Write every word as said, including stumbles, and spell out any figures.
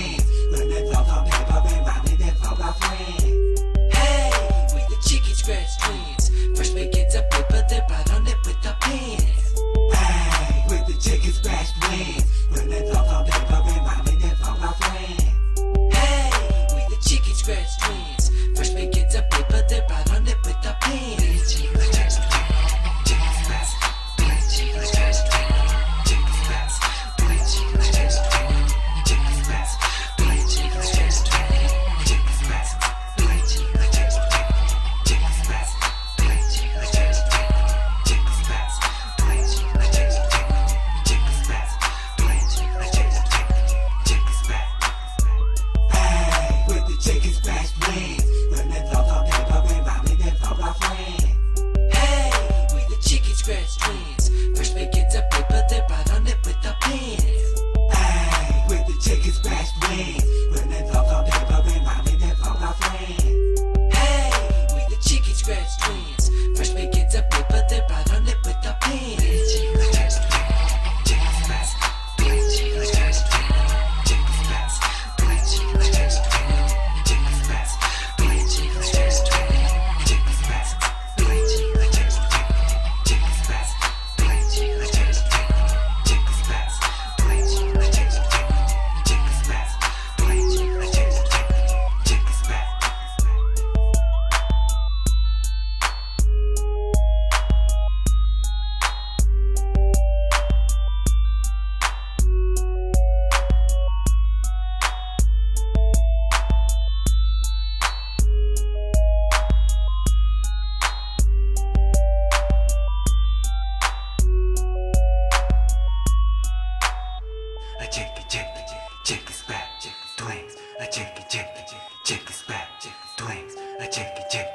friends. Learn that love on paper and riding that all our friends. Hey, we the cheeky scratch twins. First we get the paper, then write on it with the pens. Hey, with the cheeky scratch twins. Learn that love on paper and riding that all our friends. Hey, we the cheeky scratch twins. First we get the paper, then write on it with the pens. Check it, check it, check it back, twinks. I check it, check.